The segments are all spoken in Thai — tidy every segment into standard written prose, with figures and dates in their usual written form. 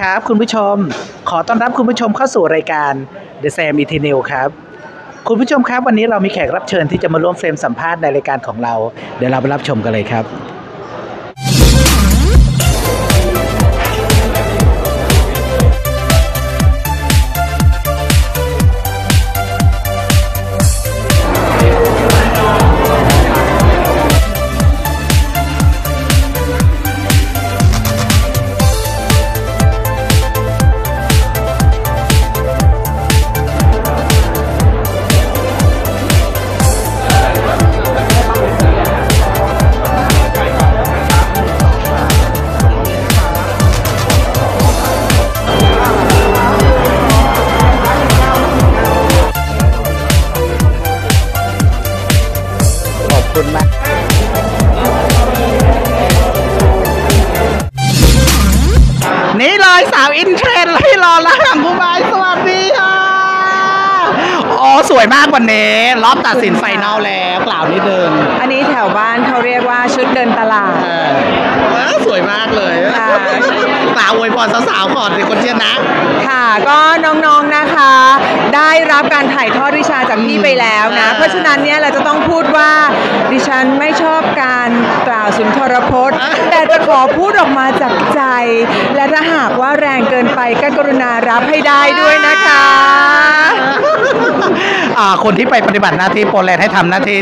ครับคุณผู้ชมขอต้อนรับคุณผู้ชมเข้าสู่รายการ TheSaMET!NEWS ครับคุณผู้ชมครับวันนี้เรามีแขกรับเชิญที่จะมาร่วมเฟรมสัมภาษณ์ในรายการของเราเดี๋ยวเราไปรับชมกันเลยครับนี่เลยสาวอินเทรนด์ให้รอละหังบุบายสวัสดีค่ะอ๋อสวยมากวันนี้รอบตัดสินไฟนอลแล้วกล่าวนิดนึงอันนี้แถวบ้านเขาเรียกว่าชุดเดินตลาดสวยมากเลยสาวอวยพรสาวๆก่อนสิคนเชียร์นะค่ะก็น้องๆนะคะได้รับการถ่ายทอดวิชาจากพี่ไปแล้วนะเพราะฉะนั้นเนี่ยเราจะต้องพูดว่าดิฉันไม่ชอบการกล่าวสุนทรพจน์แต่จะขอพูดออกมาจากใจและถ้าหากว่าแรงเกินไปก็กรุณารับให้ได้ด้วยนะคะคนที่ไปปฏิบัติหน้าที่โปรแลนด์ให้ทำหน้าที่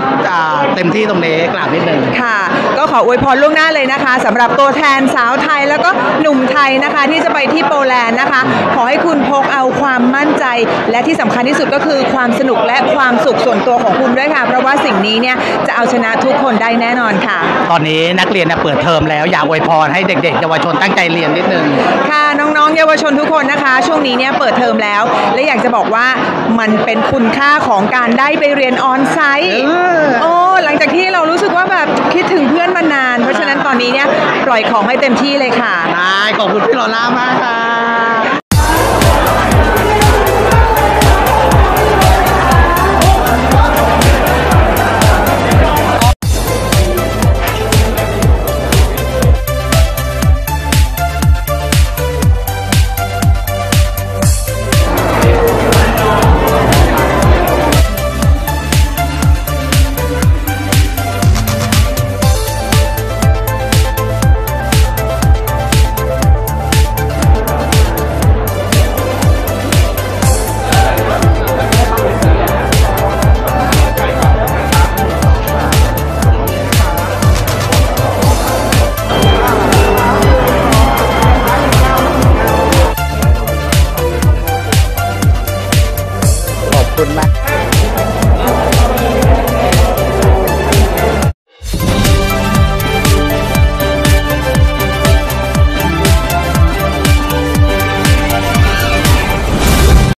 เต็มที่ตรงนี้กล่าวนิดนึงค่ะก็ขออวยพรล่วงหน้าเลยนะคะสำหรับตัวแทนสาวไทยแล้วก็หนุ่มไทยนะคะที่จะไปที่โปรแลนด์นะคะขอให้คุณพกเอาความมั่นใจและที่สำคัญที่สุดก็คือความสนุกและความสุขส่วนตัวของคุณด้วยค่ะเพราะว่าสิ่งนี้เนี่ยจะเอาชนะทุกคนได้แน่นอนค่ะตอนนี้นักเรียนเปิดเทอมแล้วอยากอวยพรให้เด็กๆเยาวชนตั้งใจเรียนนิดนึงค่ะน้องๆเยาวชนทุกคนนะคะช่วงนี้เนี่ยเปิดเทอมแล้วและอยากจะบอกว่ามันเป็นคุณค่าของการได้ไปเรียนออนไซต์โอ้หลังจากที่เรารู้สึกว่าแบบคิดถึงเพื่อนมานานเพราะฉะนั้นตอนนี้เนี่ยปล่อยของให้เต็มที่เลยค่ะได้ขอบคุณพี่ลอล่ามากค่ะGood luck.